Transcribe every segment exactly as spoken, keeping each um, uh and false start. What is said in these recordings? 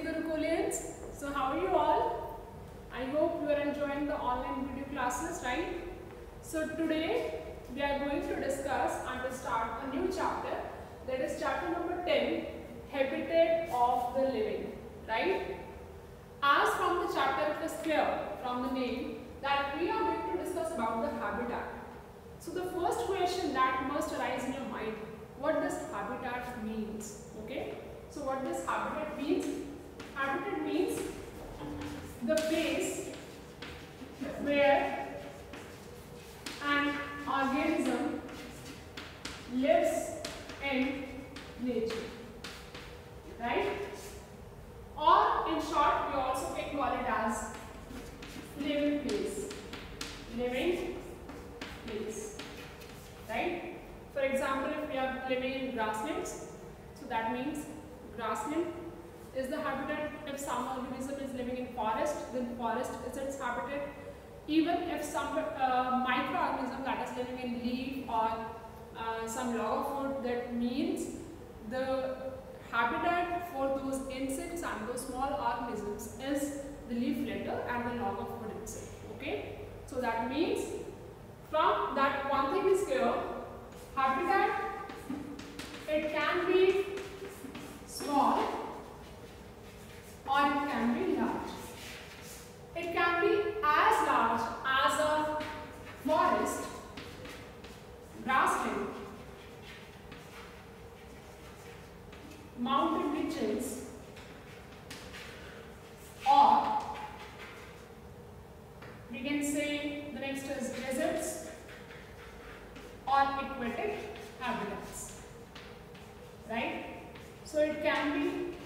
Gurukulians. So how are you all? I hope you are enjoying the online video classes, right? So today we are going to discuss and to start a new chapter, that is chapter number ten, Habitat of the Living, right? As from the chapter it is clear from the name that we are going to discuss about the habitat. So the first question that must arise in your mind, what does habitat means? Okay? So what does habitat means? Habitat means the place where an organism lives in nature, right? Or in short, we also can call it as living place. Living place, right? For example, if we are living in grasslands, so that means grassland is the habitat. If some organism is living in forest, then forest is its habitat. Even if some uh, microorganism that is living in leaf or uh, some log of wood, that means the habitat for those insects and those small organisms is the leaf litter and the log of wood itself. Okay, so that means from that one thing is clear, habitat, it can be small or it can be large. It can be as large as a forest, grassland, mountain regions, or we can say the next is deserts or aquatic habitats, right? So it can be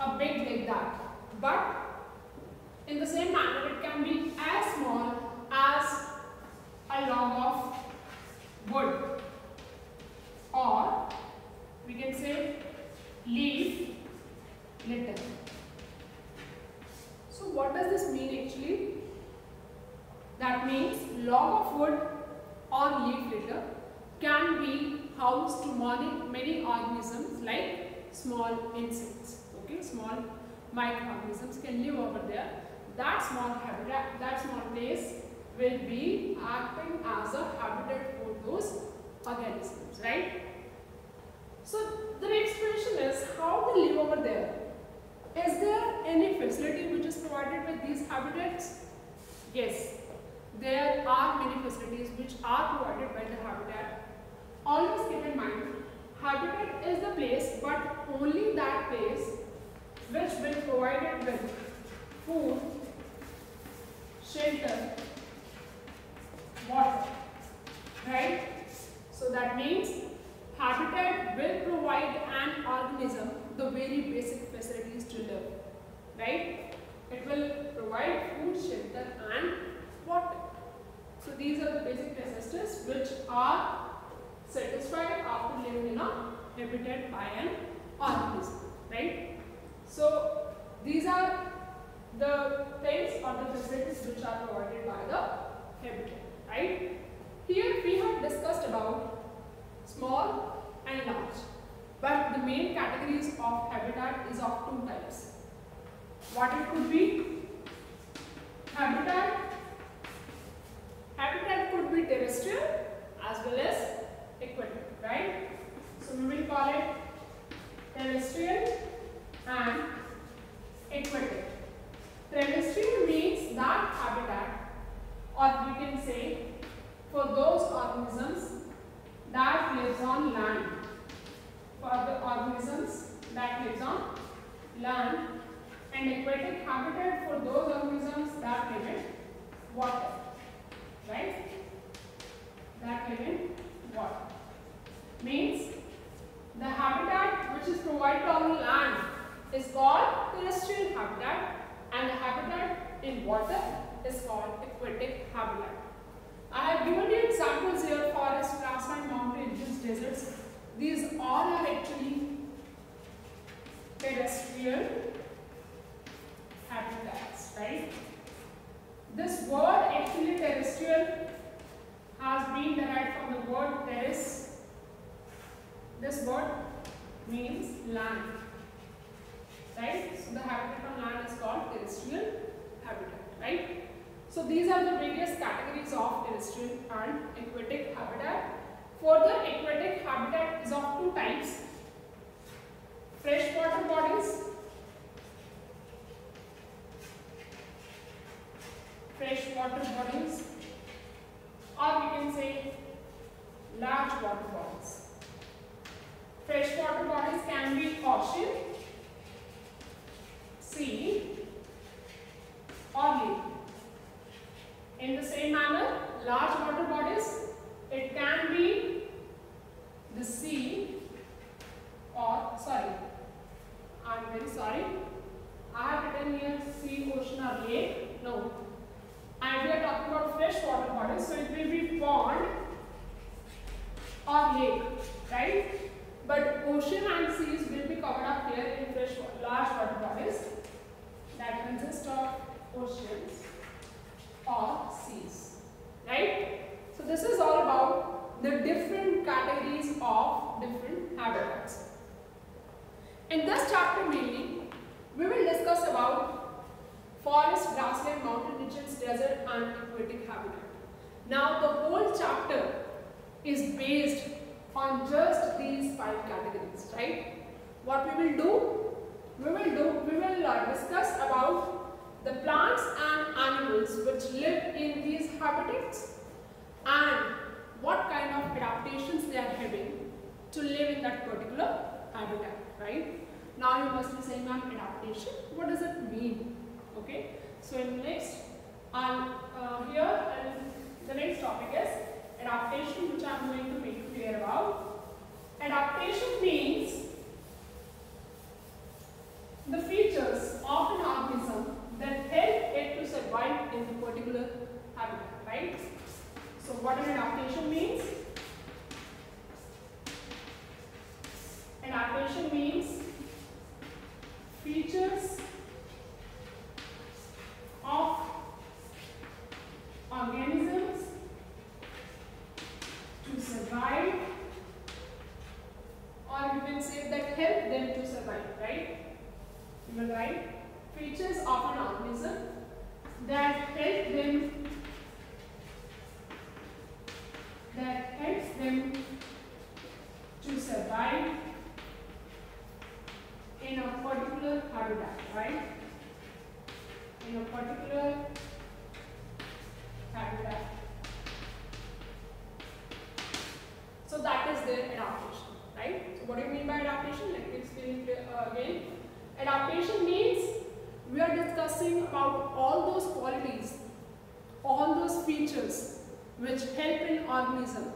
a big like that, but in the same manner it can be as small as a log of wood, or we can say leaf litter. So what does this mean actually? That means log of wood or leaf litter can be house to many, many organisms like small insects, okay, small microorganisms can live over there. That small habitat, that small place will be acting as a habitat for those organisms, right? So the next question is, how they live over there? Is there any facility which is provided with these habitats? Yes, there are many facilities which are provided by the habitat. Always keep in mind, habitat is the place, but only that place which will provide it with food, shelter, water, right? So that means habitat will provide an organism the very basic facilities to live, right? It will provide food, shelter and water. So these are the basic necessities which are satisfied after living in a habitat by an organism, right? So these are the things or the facilities which are provided by the habitat, right? Here we have discussed about small and large, but the main categories of habitat is of two types. What it could be? Habitat. Habitat could be terrestrial as well as aquatic, right? So we will call it terrestrial and aquatic. Terrestrial means that habitat, or we can say for those organisms that lives on land, for the organisms that lives on land, and aquatic habitat for those organisms that live in water, right? That live in water. Means the habitat which is provided on land is called terrestrial habitat, and the habitat in water is called aquatic habitat. I have given you examples here: forest, grassland, mountains, deserts. These all are actually terrestrial habitats, right? This word actually terrestrial has been derived from the word terrace. This word means land, right? So the habitat on land is called terrestrial habitat, right? So these are the various categories of terrestrial and aquatic habitat. Further, aquatic habitat is of two types: freshwater bodies, freshwater bodies, or we can say large water bodies. Freshwater bodies can be ocean, sea, or lake. In the same manner, large water bodies, it can be the sea or, sorry, I am very sorry, I have written here sea, ocean or lake, no. And we are talking about freshwater bodies, so it will be pond or lake, right? But ocean and seas will be covered up here in fresh large water bodies that consist of oceans or seas, right? So this is all about the different categories of different habitats. In this chapter mainly, we will discuss about forest, grassland, mountain regions, desert and aquatic habitat. Now the whole chapter is based on just these five categories, right? What we will do, we will do, we will uh, discuss about the plants and animals which live in these habitats and what kind of adaptations they are having to live in that particular habitat, right? Now you must be saying, ma'am, adaptation, what does it mean? Okay, so in next, I'll, uh, here and the next topic is adaptation, which I am going to make you clear about. Adaptation means the features of an organism that help it to survive in the particular habitat, right? So what an adaptation means? Adaptation means features of organisms to survive, or you can say that help them to survive, right? You will write features of an organism that help them, that helps them to survive in a particular habitat, right? In a particular habitat. So that is their adaptation, right? So what do you mean by adaptation? Let me explain it again. Adaptation means we are discussing about all those qualities, all those features which help an organism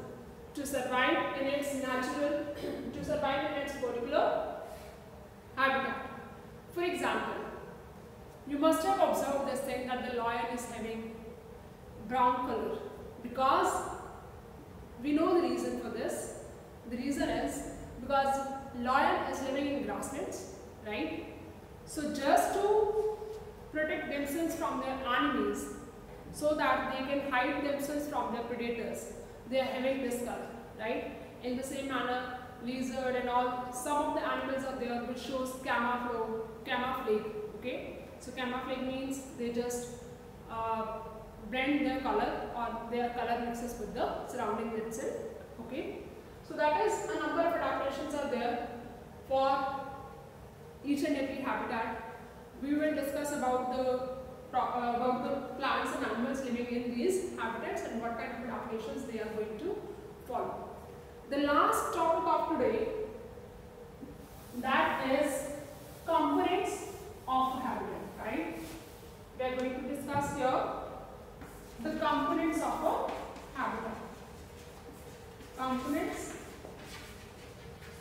to survive in its natural, to survive in its particular habitat. For example, you must have observed this thing that the lion is having brown color, because we know the reason for this. The reason is because lion is living in grasslands, right? So just to protect themselves from their enemies, so that they can hide themselves from their predators, they are having this color, right? In the same manner, lizard and all, some of the animals are there which shows camouflage, camouflage, okay? So camouflage means they just uh, blend their color, or their color mixes with the surrounding itself, okay? So that is a number of adaptations are there for each and every habitat. We will discuss about the about the plants and animals living in these habitats and what kind of adaptations they are going to follow. The last topic of today, that is components of habitat, right? We are going to discuss here the components of a habitat. Components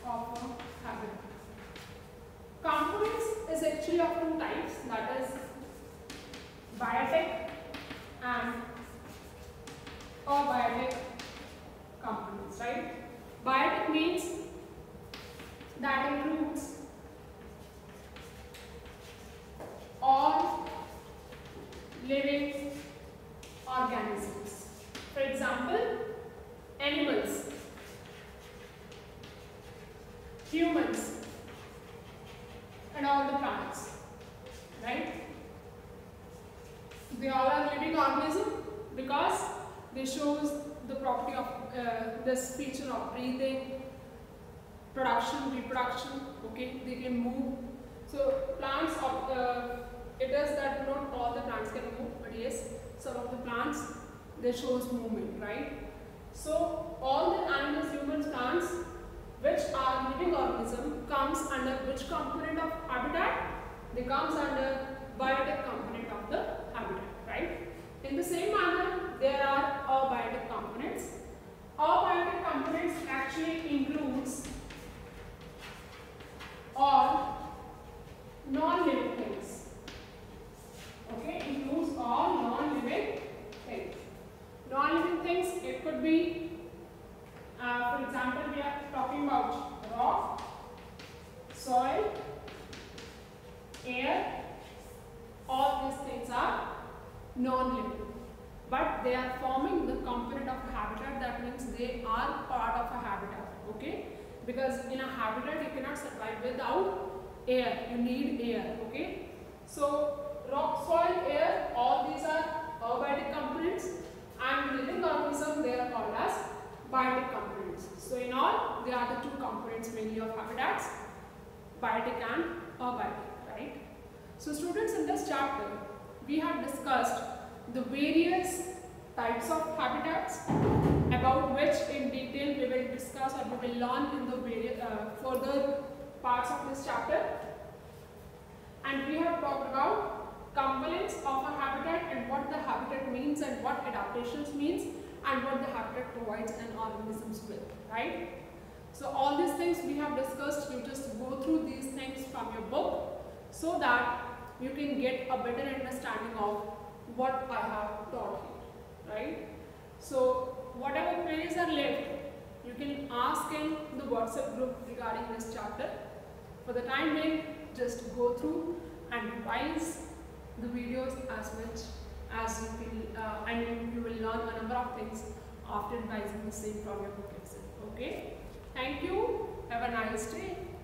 of a habitat. Components is actually of two types, that is biotic and abiotic components, right? Biotic means that includes all living organisms. For example, animals, humans, and all the plants, right? They all are living organisms because they shows the property of uh, this feature of breathing, production, reproduction. Okay, they can move. So plants of uh, it is that not all the plants can move, but yes, some of the plants they shows movement, right? So all the animals, humans, plants, which are living organism, comes under which component of habitat? They comes under biotic component of the habitat, right? In the same manner, there are abiotic components. Abiotic components actually includes all non-living things. Okay, includes all non-living things. Non-living things, it could be, uh, for example, we are talking about rock, soil, air. All these things are non-living, but they are forming the component of habitat. That means they are part of a habitat. Okay, because in a habitat you cannot survive without air. You need air. Okay, so rock, soil, air, all these are abiotic components, and living organism they are called as biotic components. So in all, they are the two components mainly of habitats, biotic and abiotic, right? So students, in this chapter we have discussed the various types of habitats, about which in detail we will discuss or we will learn in the various, uh, further parts of this chapter. And we have talked about components of a habitat and what the habitat means and what adaptations means and what the habitat provides an organisms with, right? So all these things we have discussed. You just go through these things from your book so that you can get a better understanding of what I have taught here, right? So whatever queries are left, you can ask in the WhatsApp group regarding this chapter. For the time being, just go through and revise the videos as much as you feel, uh, and you will learn a number of things after revising the same from your book itself. Okay? Thank you. Have a nice day.